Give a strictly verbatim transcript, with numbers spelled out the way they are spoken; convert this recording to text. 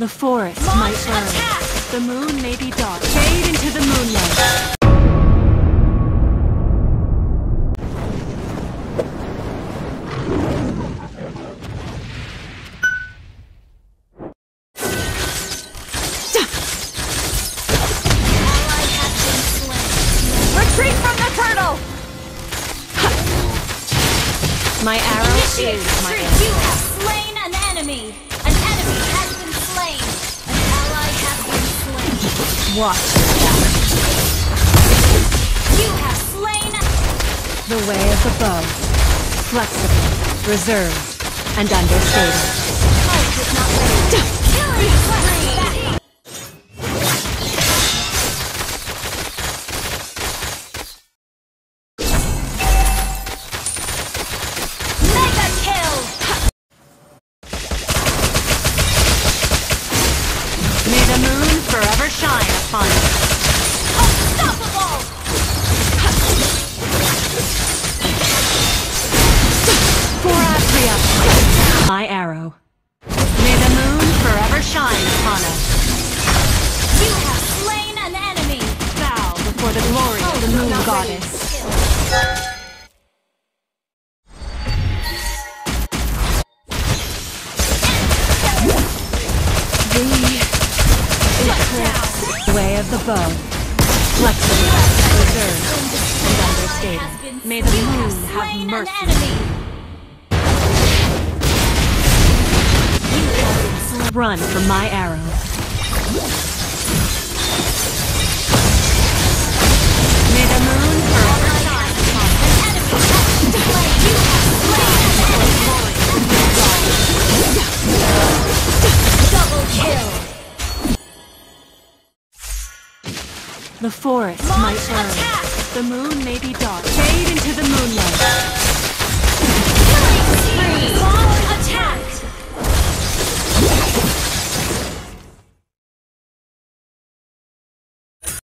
The forest might burn. The moon may be dark. Fade into the moonlight. My arrow is my aim. You have slain an enemy! An enemy has been slain! An ally has been slain! Watch. You have slain... The way of the bow. Flexible, reserved, and understated. I did not wait. Killing my arrow. May the moon forever shine upon us. You have slain an enemy. Bow before the glory oh, of the moon goddess. The way of the bow. Flexible, reserved, and understated. May the moon have mercy. Run from my arrow. May the moon forever shine upon an enemy has slain. You have slain. Double kill. The forest might burn. The moon may be dark. Shade